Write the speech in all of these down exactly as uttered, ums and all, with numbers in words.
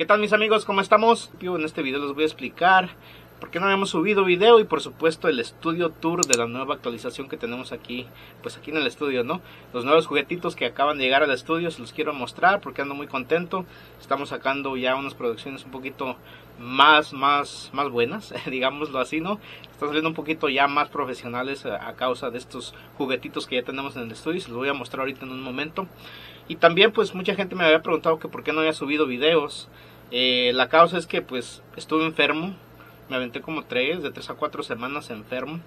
¿Qué tal mis amigos? ¿Cómo estamos? En este video les voy a explicar por qué no habíamos subido video y por supuesto el estudio tour de la nueva actualización que tenemos aquí, pues aquí en el estudio, ¿no? Los nuevos juguetitos que acaban de llegar al estudio, se los quiero mostrar porque ando muy contento. Estamos sacando ya unas producciones un poquito más, más, más buenas, digámoslo así, ¿no? Están saliendo un poquito ya más profesionales a causa de estos juguetitos que ya tenemos en el estudio. Se los voy a mostrar ahorita en un momento. Y también pues mucha gente me había preguntado que por qué no había subido videos. Eh, la causa es que pues estuve enfermo. Me aventé como tres, de tres a cuatro semanas enfermo.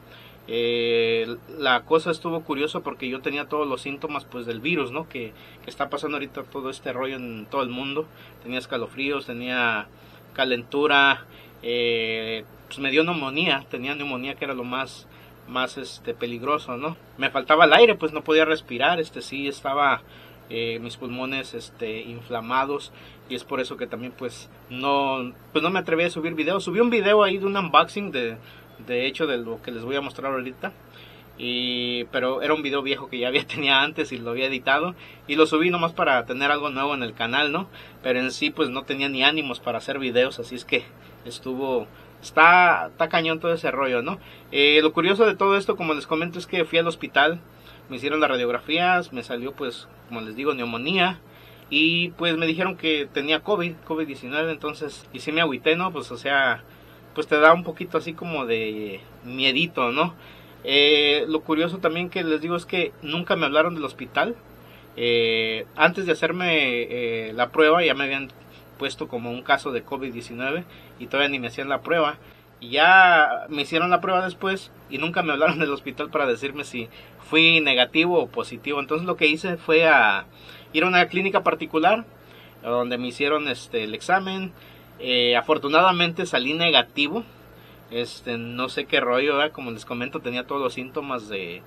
Eh, la cosa estuvo curiosa porque yo tenía todos los síntomas pues del virus, ¿no? Que, que está pasando ahorita todo este rollo en todo el mundo. Tenía escalofríos, tenía calentura, eh, pues me dio neumonía. Tenía neumonía que era lo más, más este, peligroso, ¿no? Me faltaba el aire, pues no podía respirar. Este sí estaba... Eh, mis pulmones este, inflamados, y es por eso que también pues no, pues no me atreví a subir videos. Subí un video ahí de un unboxing de, de hecho de lo que les voy a mostrar ahorita, y, pero era un video viejo que ya había tenía antes y lo había editado y lo subí nomás para tener algo nuevo en el canal, ¿no? Pero en sí pues no tenía ni ánimos para hacer videos, así es que estuvo... Está, está cañón todo ese rollo, ¿no? Eh, lo curioso de todo esto, como les comento, es que fui al hospital, me hicieron las radiografías, me salió pues, como les digo, neumonía, y pues me dijeron que tenía COVID, COVID diecinueve, entonces, y sí me agüité, ¿no? Pues, o sea, pues te da un poquito así como de miedito, ¿no? Eh, lo curioso también que les digo es que nunca me hablaron del hospital. Eh, antes de hacerme eh, la prueba ya me habían... puesto como un caso de COVID diecinueve y todavía ni me hacían la prueba, y ya me hicieron la prueba después y nunca me hablaron del hospital para decirme si fui negativo o positivo. Entonces lo que hice fue a ir a una clínica particular donde me hicieron este el examen. Eh, afortunadamente salí negativo. Este no sé qué rollo, ¿verdad? Como les comento, tenía todos los síntomas de,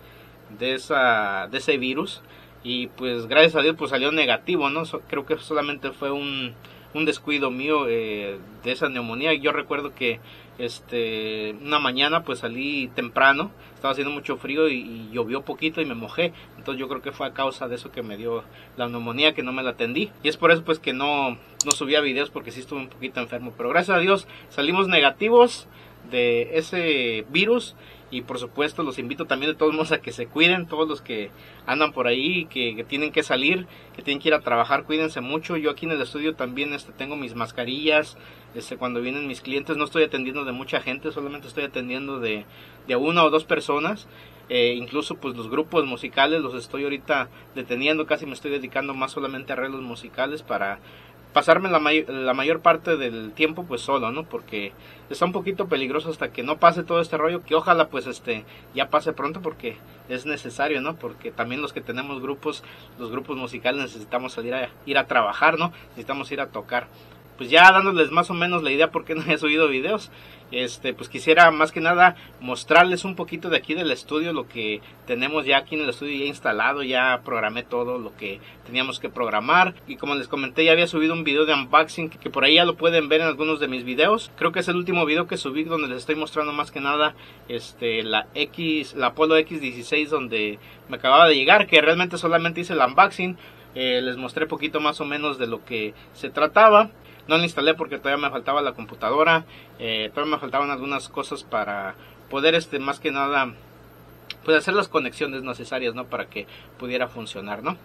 de, esa, de ese virus, y pues gracias a Dios pues salió negativo, ¿no? So, creo que solamente fue un un descuido mío eh, de esa neumonía. Yo recuerdo que este una mañana pues salí temprano, estaba haciendo mucho frío y, y llovió poquito y me mojé, entonces yo creo que fue a causa de eso que me dio la neumonía, que no me la atendí, y es por eso pues que no, no subía videos porque sí estuve un poquito enfermo, pero gracias a Dios salimos negativos de ese virus. Y por supuesto los invito también de todos modos a que se cuiden, todos los que andan por ahí, que, que tienen que salir, que tienen que ir a trabajar, cuídense mucho. Yo aquí en el estudio también este, tengo mis mascarillas, este, cuando vienen mis clientes no estoy atendiendo de mucha gente, solamente estoy atendiendo de, de una o dos personas. Eh, incluso pues los grupos musicales los estoy ahorita deteniendo, casi me estoy dedicando más solamente a arreglos musicales para... pasarme la, may la mayor parte del tiempo pues solo, ¿no? Porque está un poquito peligroso hasta que no pase todo este rollo, que ojalá pues este ya pase pronto porque es necesario, ¿no? Porque también los que tenemos grupos, los grupos musicales necesitamos salir a ir a trabajar, ¿no? Necesitamos ir a tocar. Pues ya dándoles más o menos la idea por qué no he subido videos, este pues quisiera más que nada mostrarles un poquito de aquí del estudio, lo que tenemos ya aquí en el estudio ya instalado. Ya programé todo lo que teníamos que programar, y como les comenté ya había subido un video de unboxing que por ahí ya lo pueden ver en algunos de mis videos. Creo que es el último video que subí donde les estoy mostrando más que nada este la X la Apollo X dieciséis donde me acababa de llegar, que realmente solamente hice el unboxing. Eh, les mostré poquito más o menos de lo que se trataba. No la instalé porque todavía me faltaba la computadora, eh, todavía me faltaban algunas cosas para poder, este, más que nada, pues hacer las conexiones necesarias, ¿no? Para que pudiera funcionar, ¿no?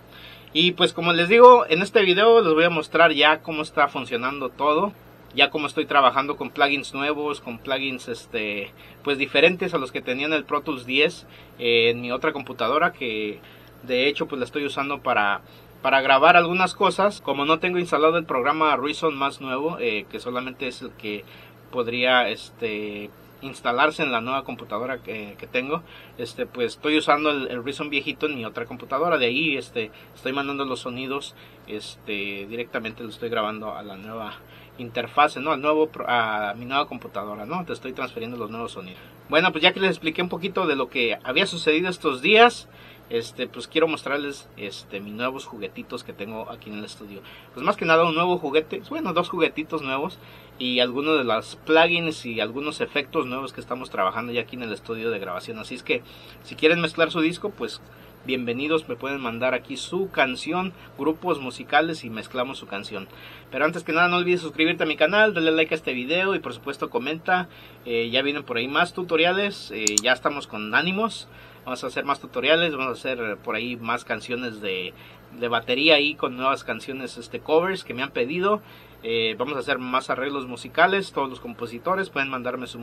Y pues como les digo, en este video les voy a mostrar ya cómo está funcionando todo. Ya como estoy trabajando con plugins nuevos, con plugins este, pues diferentes a los que tenía en el Pro Tools diez, eh, en mi otra computadora, que de hecho pues la estoy usando para... para grabar algunas cosas. Como no tengo instalado el programa Reason más nuevo, eh, que solamente es el que podría este, instalarse en la nueva computadora que, que tengo, este, pues estoy usando el, el Reason viejito en mi otra computadora. De ahí este, estoy mandando los sonidos, este, directamente lo estoy grabando a la nueva interfase, ¿no? Al nuevo, a mi nueva computadora, ¿no? Te estoy transfiriendo los nuevos sonidos. Bueno, pues ya que les expliqué un poquito de lo que había sucedido estos días, Este, pues quiero mostrarles este, mis nuevos juguetitos que tengo aquí en el estudio. Pues más que nada un nuevo juguete, bueno, dos juguetitos nuevos, y algunos de las plugins y algunos efectos nuevos que estamos trabajando ya aquí en el estudio de grabación. Así es que si quieren mezclar su disco, pues bienvenidos, me pueden mandar aquí su canción, grupos musicales y mezclamos su canción. Pero antes que nada no olvides suscribirte a mi canal, dale like a este video y por supuesto comenta. Eh, ya vienen por ahí más tutoriales, eh, ya estamos con ánimos, vamos a hacer más tutoriales, vamos a hacer por ahí más canciones de, de batería ahí con nuevas canciones, este covers que me han pedido. Eh, vamos a hacer más arreglos musicales, todos los compositores pueden mandarme su,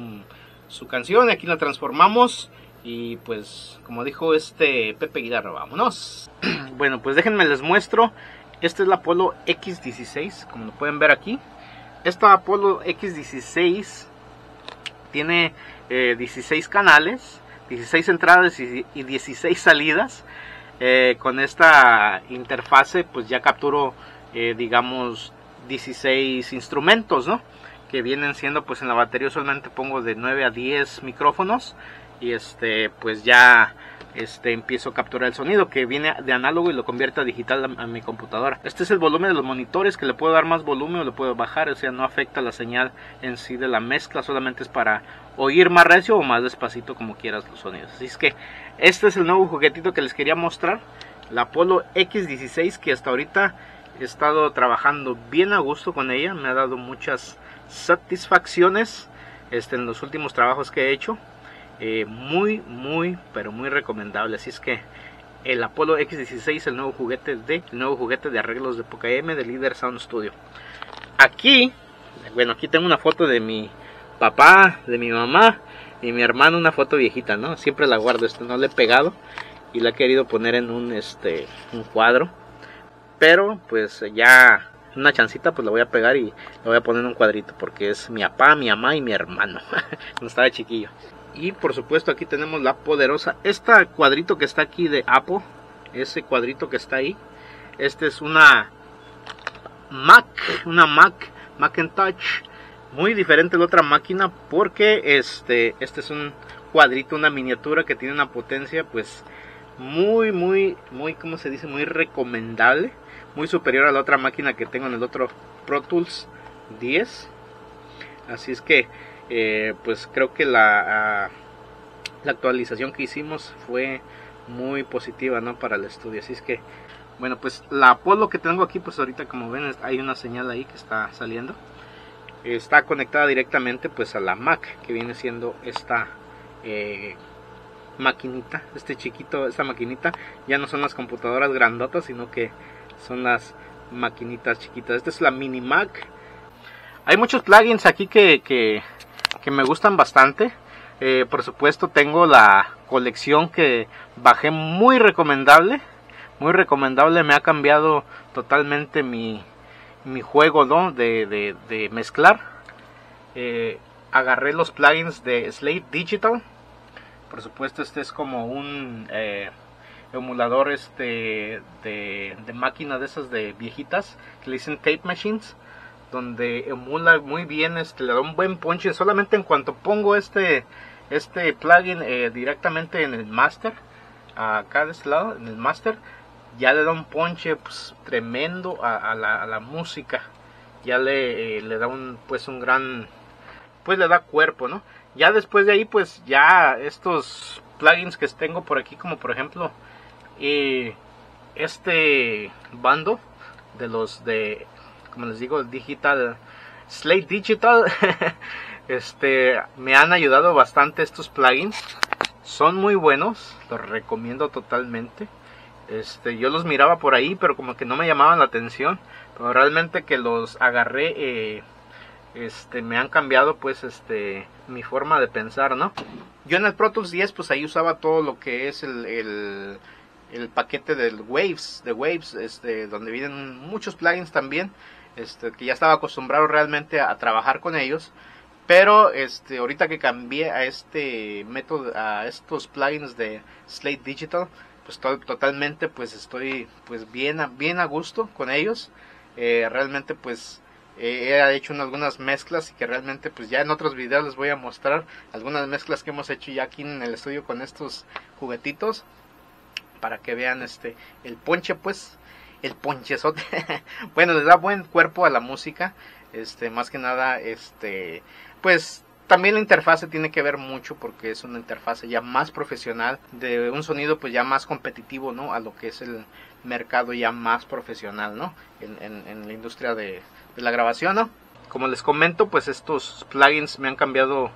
su canción, aquí la transformamos. Y pues como dijo este Pepe Guidarra, vámonos. Bueno, pues déjenme les muestro. Este es la Apollo X dieciséis, como lo pueden ver aquí. Esta Apollo X dieciséis tiene eh, dieciséis canales, dieciséis entradas y dieciséis salidas. Eh, con esta interfase pues ya capturo eh, digamos dieciséis instrumentos, ¿no? Que vienen siendo pues en la batería solamente pongo de nueve a diez micrófonos. Y este pues ya este empiezo a capturar el sonido que viene de análogo y lo convierto a digital a, a mi computadora. Este es el volumen de los monitores, que le puedo dar más volumen o le puedo bajar, o sea no afecta la señal en sí de la mezcla, solamente es para oír más recio o más despacito como quieras los sonidos. Así es que este es el nuevo juguetito que les quería mostrar, la Apollo X dieciséis, que hasta ahorita he estado trabajando bien a gusto con ella, me ha dado muchas satisfacciones este, en los últimos trabajos que he hecho. Eh, muy muy pero muy recomendable. Así es que el Apollo X dieciséis, el nuevo juguete de el nuevo juguete de arreglos de P O C A M de Leader Sound Studio. Aquí, bueno, aquí tengo una foto de mi papá, de mi mamá y mi hermano, una foto viejita, ¿no? Siempre la guardo, este no la he pegado y la he querido poner en un este un cuadro, pero pues ya una chancita pues la voy a pegar y la voy a poner en un cuadrito porque es mi papá, mi mamá y mi hermano cuando estaba chiquillo. Y por supuesto aquí tenemos la poderosa, este cuadrito que está aquí de Apple, ese cuadrito que está ahí, este es una Mac, una Mac, Macintosh, muy diferente a la otra máquina porque este, este es un cuadrito, una miniatura que tiene una potencia pues muy, muy, muy, ¿cómo se dice? Muy recomendable, muy superior a la otra máquina que tengo en el otro Pro Tools diez, así es que Eh, pues creo que la, uh, la actualización que hicimos fue muy positiva, ¿no? Para el estudio. Así es que bueno, pues la Apollo que tengo aquí pues ahorita como ven hay una señal ahí que está saliendo, está conectada directamente pues a la Mac, que viene siendo esta eh, maquinita, este chiquito, esta maquinita. Ya no son las computadoras grandotas sino que son las maquinitas chiquitas. Esta es la mini Mac. Hay muchos plugins aquí que, que que me gustan bastante. Eh, por supuesto tengo la colección que bajé, muy recomendable, muy recomendable, me ha cambiado totalmente mi, mi juego, ¿no? de, de, de mezclar. Eh, agarré los plugins de Slate Digital, por supuesto este es como un eh, emulador este de, de máquina de esas de viejitas que le dicen tape machines, donde emula muy bien, este, le da un buen punch. Solamente en cuanto pongo este este plugin eh, directamente en el master, acá de este lado, en el master, ya le da un punch pues, tremendo a, a, la, a la música, ya le, eh, le da un pues un gran, pues le da cuerpo, ¿no? Ya después de ahí pues ya estos plugins que tengo por aquí, como por ejemplo eh, este bando de los de como les digo, digital, Slate Digital, este, me han ayudado bastante estos plugins, son muy buenos, los recomiendo totalmente. Este, yo los miraba por ahí, pero como que no me llamaban la atención, pero realmente que los agarré, eh, este, me han cambiado, pues, este, mi forma de pensar, ¿no? Yo en el Pro Tools diez, pues, ahí usaba todo lo que es el... el el paquete del Waves, de Waves, este, donde vienen muchos plugins también, este, que ya estaba acostumbrado realmente a, a trabajar con ellos, pero este, ahorita que cambié a este método, a estos plugins de Slate Digital, pues estoy totalmente, pues estoy, pues bien, bien a gusto con ellos, eh, realmente, pues eh, he hecho algunas mezclas y que realmente, pues ya en otros videos les voy a mostrar algunas mezclas que hemos hecho ya aquí en el estudio con estos juguetitos, para que vean este el ponche, pues el ponchezote. Bueno, les da buen cuerpo a la música, este más que nada, este pues También la interfase tiene que ver mucho porque es una interfase ya más profesional, de un sonido pues ya más competitivo, ¿no? A lo que es el mercado ya más profesional, ¿no? En, en, en la industria de, de la grabación, ¿no? Como les comento, pues estos plugins me han cambiado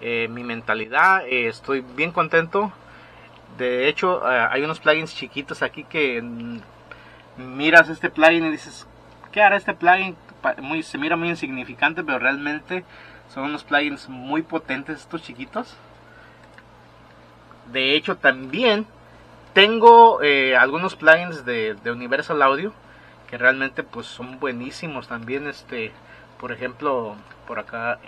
eh, mi mentalidad, eh, estoy bien contento. De hecho, eh, hay unos plugins chiquitos aquí que mm, miras este plugin y dices, ¿qué hará este plugin? Muy, se mira muy insignificante, pero realmente son unos plugins muy potentes estos chiquitos. De hecho, también tengo eh, algunos plugins de, de Universal Audio que realmente pues son buenísimos también. Este, por ejemplo, por acá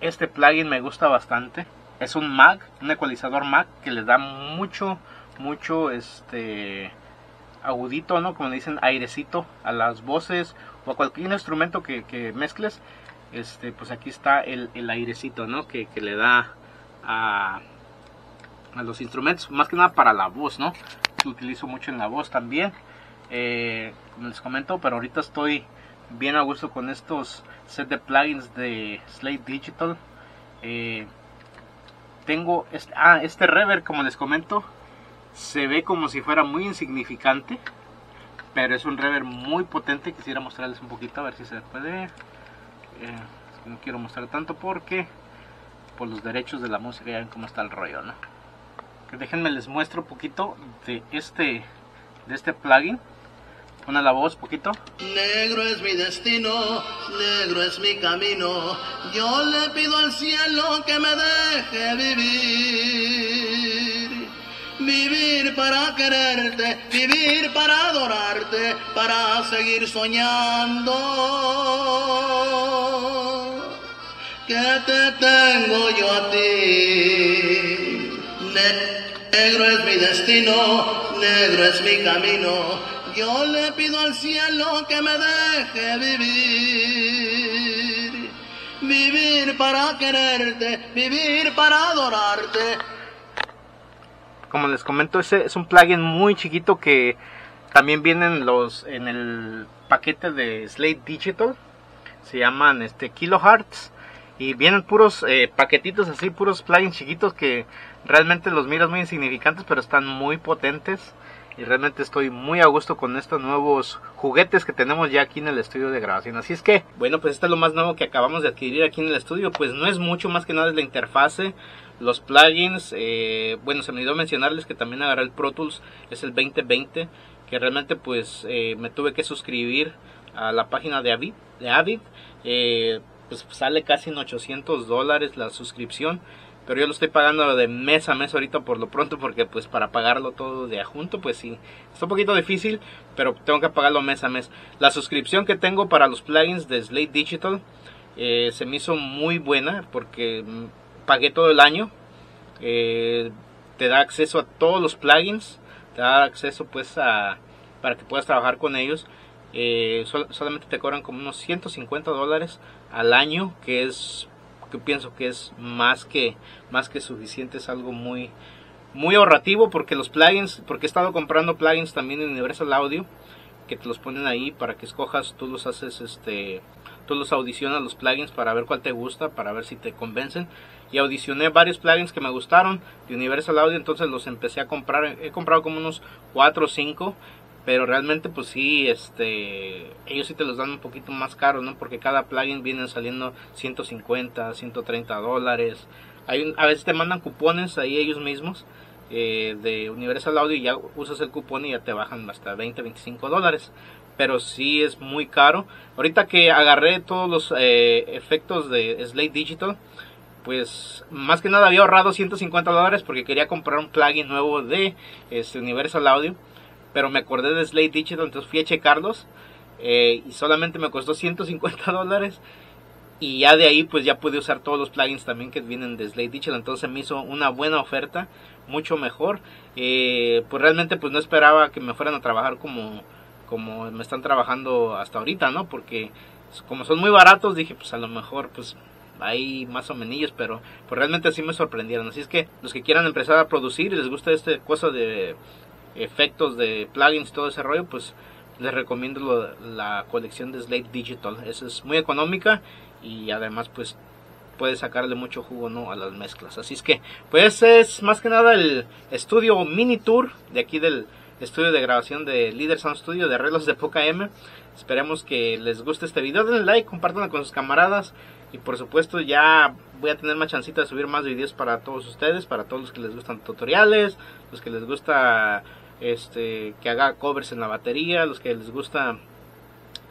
este plugin me gusta bastante. Es un Mac, un ecualizador Mac que le da mucho, mucho este agudito, ¿no? Como le dicen, airecito a las voces o a cualquier instrumento que, que mezcles. Este, pues aquí está el, el airecito, ¿no? Que, que le da a, a los instrumentos, más que nada para la voz, ¿no? Lo utilizo mucho en la voz también, eh, como les comento, pero ahorita estoy bien a gusto con estos set de plugins de Slate Digital. eh, Tengo este, ah, este reverb, como les comento, se ve como si fuera muy insignificante, pero es un reverb muy potente. Quisiera mostrarles un poquito, a ver si se puede. Eh, no quiero mostrar tanto porque por los derechos de la música ya ven cómo está el rollo, ¿no? Déjenme les muestro un poquito de este, de este plugin. Pone la voz poquito. Negro es mi destino, negro es mi camino. Yo le pido al cielo que me deje vivir. Vivir para quererte, vivir para adorarte, para seguir soñando. Que te tengo yo a ti. Negro es mi destino, negro es mi camino. Yo le pido al cielo que me deje vivir, vivir para quererte, vivir para adorarte. Como les comento, ese es un plugin muy chiquito que también vienen los en el paquete de Slate Digital. Se llaman este Kilo Hearts y vienen puros eh, paquetitos así, puros plugins chiquitos que realmente los miras muy insignificantes, pero están muy potentes. Y realmente estoy muy a gusto con estos nuevos juguetes que tenemos ya aquí en el estudio de grabación. Así es que, bueno, pues esto es lo más nuevo que acabamos de adquirir aquí en el estudio. Pues no es mucho, más que nada es la interfase, los plugins. Eh, bueno, se me olvidó mencionarles que también agarré el Pro Tools, es el veinte veinte. Que realmente pues eh, me tuve que suscribir a la página de Avid. De Avid eh, pues sale casi en ochocientos dólares la suscripción. Pero yo lo estoy pagando de mes a mes ahorita por lo pronto, porque pues para pagarlo todo de junto, pues sí, está un poquito difícil, pero tengo que pagarlo mes a mes. La suscripción que tengo para los plugins de Slate Digital eh, se me hizo muy buena porque pagué todo el año. Eh, te da acceso a todos los plugins, te da acceso pues a, para que puedas trabajar con ellos. Eh, sol, solamente te cobran como unos ciento cincuenta dólares al año, que es... que pienso que es más que más que suficiente, es algo muy muy ahorrativo, porque los plugins, porque he estado comprando plugins también en Universal Audio que te los ponen ahí para que escojas, tú los haces este tú los audicionas los plugins para ver cuál te gusta, para ver si te convencen. Y audicioné varios plugins que me gustaron de Universal Audio, entonces los empecé a comprar. He comprado como unos cuatro o cinco, pero realmente pues sí, este, ellos sí te los dan un poquito más caros, ¿no? Porque cada plugin viene saliendo ciento cincuenta, ciento treinta dólares. Hay, a veces te mandan cupones ahí ellos mismos eh, de Universal Audio, y ya usas el cupón y ya te bajan hasta veinte, veinticinco dólares. Pero sí es muy caro. Ahorita que agarré todos los eh, efectos de Slate Digital, pues más que nada había ahorrado ciento cincuenta dólares porque quería comprar un plugin nuevo de este, Universal Audio. Pero me acordé de Slate Digital, entonces fui a checarlos eh, y solamente me costó ciento cincuenta dólares. Y ya de ahí pues ya pude usar todos los plugins también que vienen de Slate Digital. Entonces me hizo una buena oferta, mucho mejor. Eh, pues realmente pues no esperaba que me fueran a trabajar como, como me están trabajando hasta ahorita, ¿no? Porque como son muy baratos dije pues a lo mejor pues... hay más o menos, pero pues realmente así me sorprendieron. Así es que los que quieran empezar a producir y les gusta esta cosa de... efectos de plugins, todo ese rollo, pues les recomiendo lo, la colección de Slate Digital. Esa es muy económica y además pues puedes sacarle mucho jugo, ¿no?, a las mezclas. Así es que pues es más que nada el estudio mini tour de aquí del estudio de grabación de Leader Sound Studio de Arreglos de Poca M. Esperemos que les guste este video, denle like, compártanlo con sus camaradas y por supuesto ya voy a tener más chancita de subir más videos para todos ustedes, para todos los que les gustan tutoriales, los que les gusta este que haga covers en la batería, los que les gusta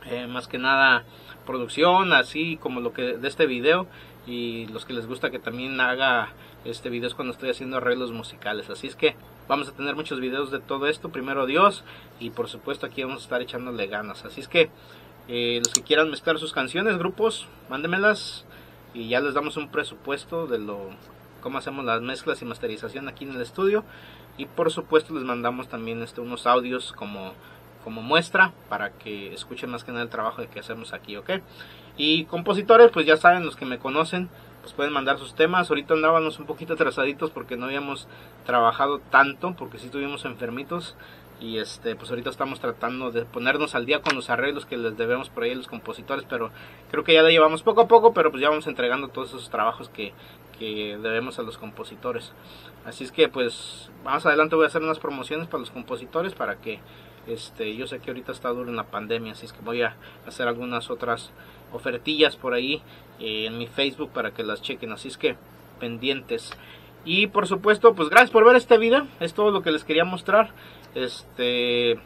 eh, más que nada producción, así como lo que de este video, y los que les gusta que también haga este videos cuando estoy haciendo arreglos musicales. Así es que vamos a tener muchos videos de todo esto, primero Dios, y por supuesto aquí vamos a estar echándole ganas. Así es que eh, los que quieran mezclar sus canciones, grupos, mándenmelas y ya les damos un presupuesto de lo cómo hacemos las mezclas y masterización aquí en el estudio, y por supuesto les mandamos también este, unos audios como como muestra para que escuchen más que nada el trabajo que hacemos aquí, ¿ok? Y compositores, pues ya saben, los que me conocen, pues pueden mandar sus temas. Ahorita andábamos un poquito atrasaditos porque no habíamos trabajado tanto, porque sí estuvimos enfermitos, y este pues ahorita estamos tratando de ponernos al día con los arreglos que les debemos por ahí a los compositores, pero creo que ya la llevamos poco a poco, pero pues ya vamos entregando todos esos trabajos que, que debemos a los compositores. Así es que pues más adelante voy a hacer unas promociones para los compositores, para que Este, yo sé que ahorita está duro en la pandemia, así es que voy a hacer algunas otras ofertillas por ahí eh, en mi Facebook para que las chequen, así es que pendientes. Y por supuesto, pues gracias por ver este video, es todo lo que les quería mostrar. Este,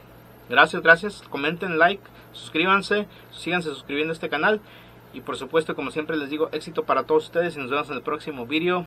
gracias, gracias, comenten, like, suscríbanse, síganse suscribiendo a este canal. Y por supuesto, como siempre les digo, éxito para todos ustedes y nos vemos en el próximo video.